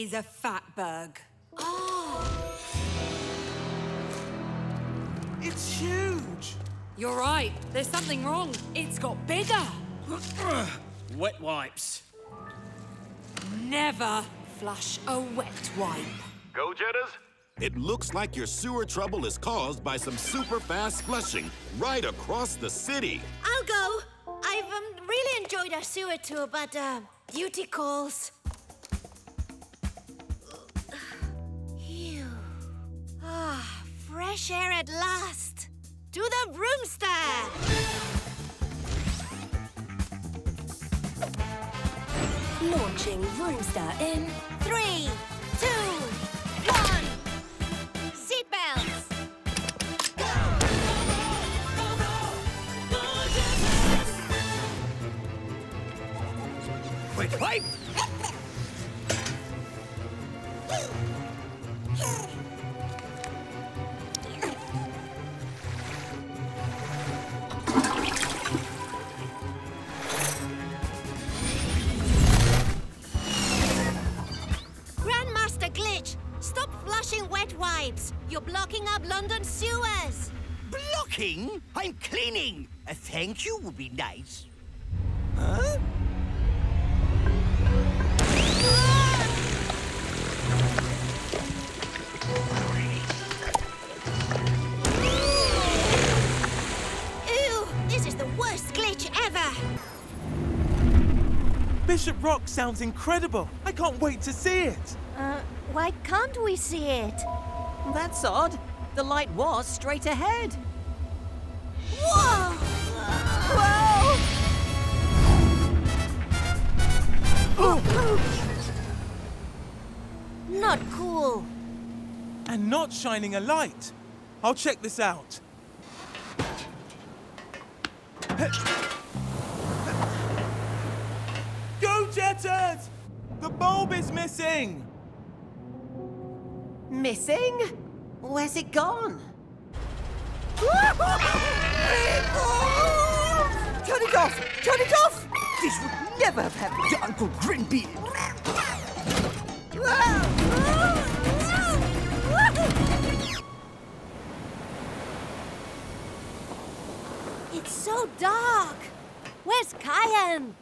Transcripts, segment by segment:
is a fat bug. Oh! It's huge! You're right. There's something wrong. It's got bigger. Wet wipes. Never flush a wet wipe. Go Jetters! It looks like your sewer trouble is caused by some super fast flushing right across the city. I'll go. I've really enjoyed our sewer tour, but duty calls. Phew. Ah, fresh air at last. To the Vroomster. Launching Vroomster in 3, 2, 1. Seatbelts. Wait, wait! Grandmaster Glitch, stop flushing wet wipes. You're blocking up London sewers. Blocking? I'm cleaning. A thank you would be nice. Huh? Ooh, this is the worst glitch ever! Bishop Rock sounds incredible. I can't wait to see it. Why can't we see it? That's odd. The light was straight ahead. Whoa! Whoa! Not cool. And not shining a light. I'll check this out. Go Jetters! The bulb is missing! Missing? Where's it gone? Turn it off! Turn it off! This would never have happened to Uncle Grinby. It's so dark. Where's Kyan?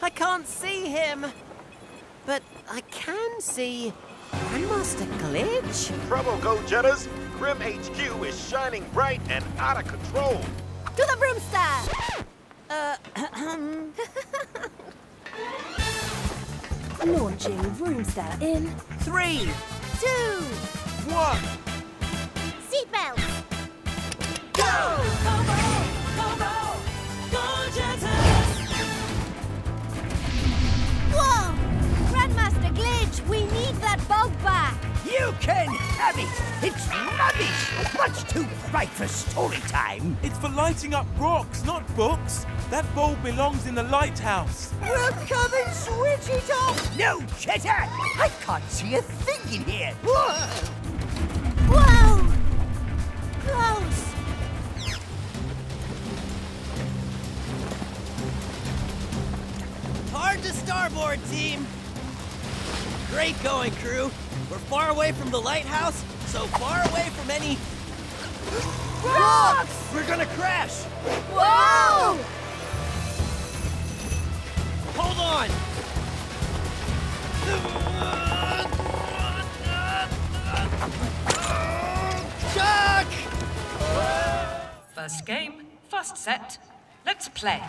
I can't see him. But I can see Grandmaster Glitch. Trouble, Go Jetters. Grim HQ is shining bright and out of control. To the Vroomster! Launching Vroomster in 3, 2, 1. Seatbelts. Go! Combo! Combo! Go Jetters! Whoa! Grandmaster Glitch, we need that bulb back. You can have it. It's rubbish. Much too bright for story time. It's for lighting up rocks, not books. That bulb belongs in the lighthouse. We'll come and switch it off! No, Cheddar! I can't see a thing in here! Whoa! Whoa! Close! Hard to starboard, team! Great going, crew. We're far away from the lighthouse, so far away from any... rocks! We're gonna crash! Whoa! Hold on! Jack! First game, first set. Let's play.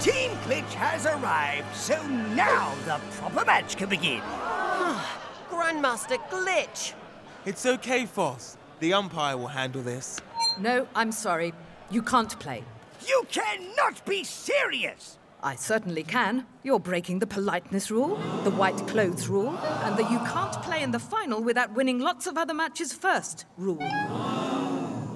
Team Glitch has arrived, so now the proper match can begin. Grandmaster Glitch! It's okay, Foss. The umpire will handle this. No, I'm sorry. You can't play. You cannot be serious! I certainly can. You're breaking the politeness rule, the white clothes rule, and the you can't play in the final without winning lots of other matches first rule.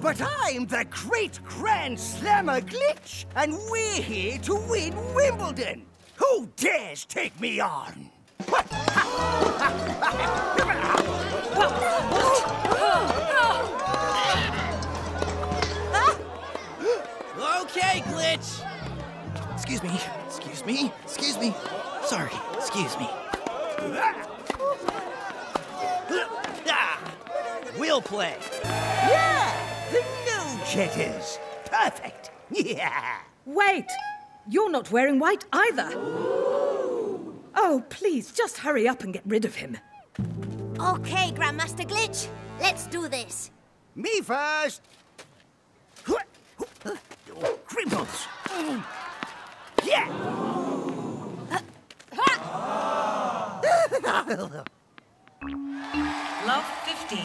But I'm the Great Grand Slammer Glitch, and we're here to win Wimbledon! Who dares take me on? okay, Glitch! Excuse me, excuse me, excuse me. Sorry, excuse me. We'll play. Yeah! The No Jetters. Perfect. Yeah! Wait! You're not wearing white either. Ooh. Oh, please, just hurry up and get rid of him. Okay, Grandmaster Glitch. Let's do this. Me first! Cribbles! Yeah! Love 15.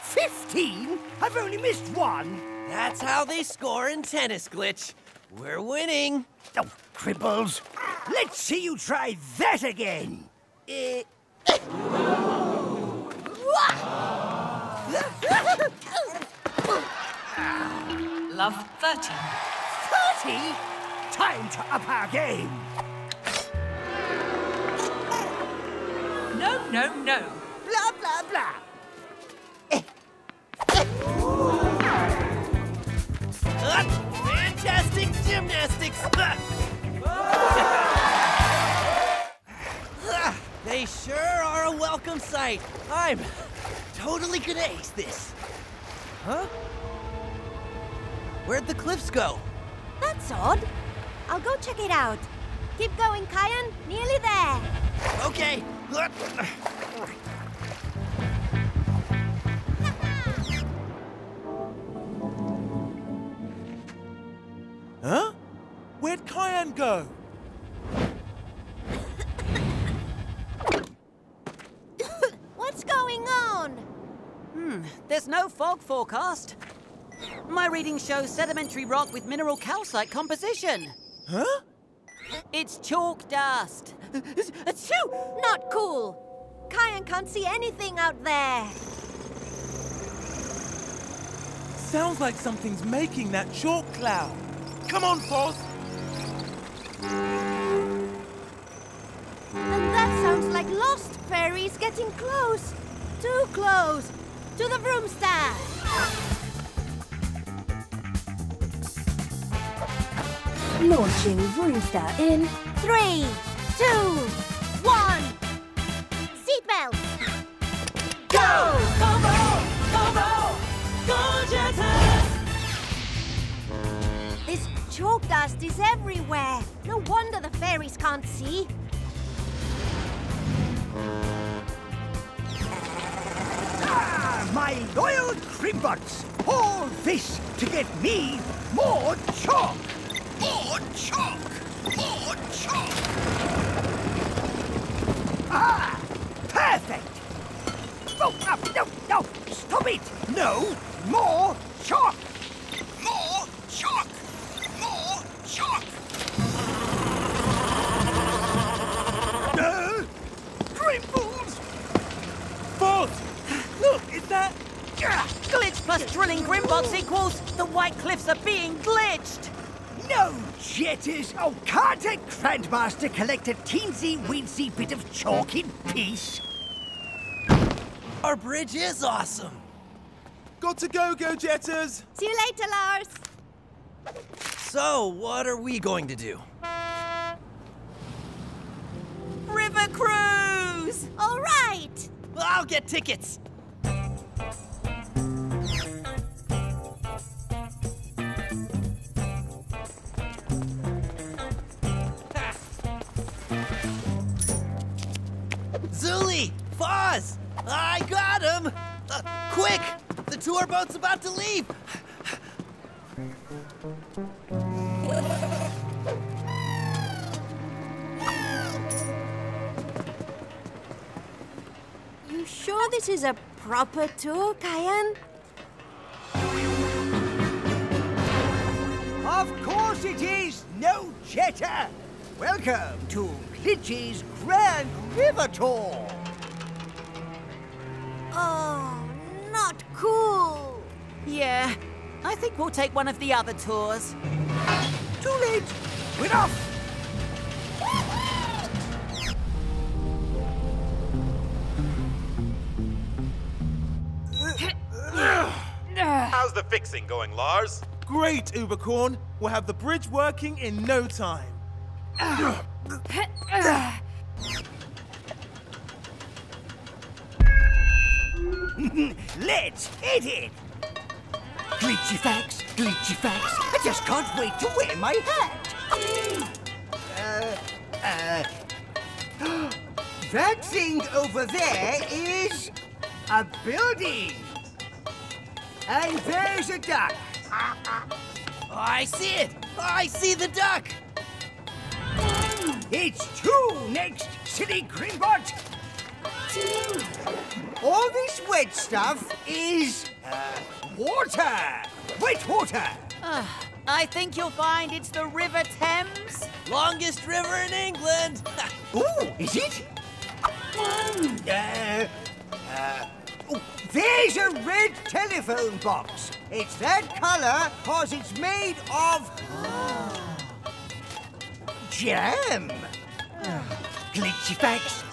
15? I've only missed one! That's how they score in tennis, Glitch. We're winning. Oh, Cribbles! Let's see you try that again! Love 30. 30? Time to up our game! No, no, no. Blah, blah, blah. Fantastic gymnastics! They sure are a welcome sight. I'm totally gonna ace this. Huh? Where'd the cliffs go? That's odd. I'll go check it out. Keep going, Kyan. Nearly there. Okay. Huh? Where'd Kyan go? What's going on? There's no fog forecast. My reading shows sedimentary rock with mineral calcite composition. Huh? It's chalk dust. Not cool. Kyan can't see anything out there. Sounds like something's making that chalk cloud. Come on, Foz. And that sounds like Lost Fairies getting close. Too close. To the Vroomstar. Launching Vroomstar in 3, 2, 1. Seatbelt. Go! Combo! Combo! Go Jetters! This chalk dust is everywhere. No wonder the fairies can't see. My loyal Grimbots, all this to get me more chalk. More chalk! More chalk! Ah! Perfect! Oh, no, no! Stop it! No! More chalk! More chalk! More chalk! No! Cribbles! Foz! Look, is that... Glitch plus drilling Grimbots equals the white cliffs are being glitched! No Jetters! Oh, can't a Grandmaster collect a teensy-weensy bit of chalk in peace? Our bridge is awesome! Got to go, Go Jetters! See you later, Lars! So, what are we going to do? River cruise! All right! Well, I'll get tickets! Zuli! Foz! I got him! Quick! The tour boat's about to leave! You sure this is a proper tour, Kyan? Of course it is, No Jetter! Welcome to Glitch's Grand River Tour! Oh, not cool! Yeah, I think we'll take one of the other tours. Too late! We're off! How's the fixing going, Lars? Great, Ubercorn. We'll have the bridge working in no time. Let's hit it! Glitchy facts, I just can't wait to wear my hat! That thing over there is a building! And there's a duck! I see it! I see the duck! It's two next, City Greenbot! All this wet stuff is water! Wet water! I think you'll find it's the River Thames. Longest river in England! Oh, is it? Oh, there's a red telephone box. It's that colour because it's made of... jam! Glitchy facts.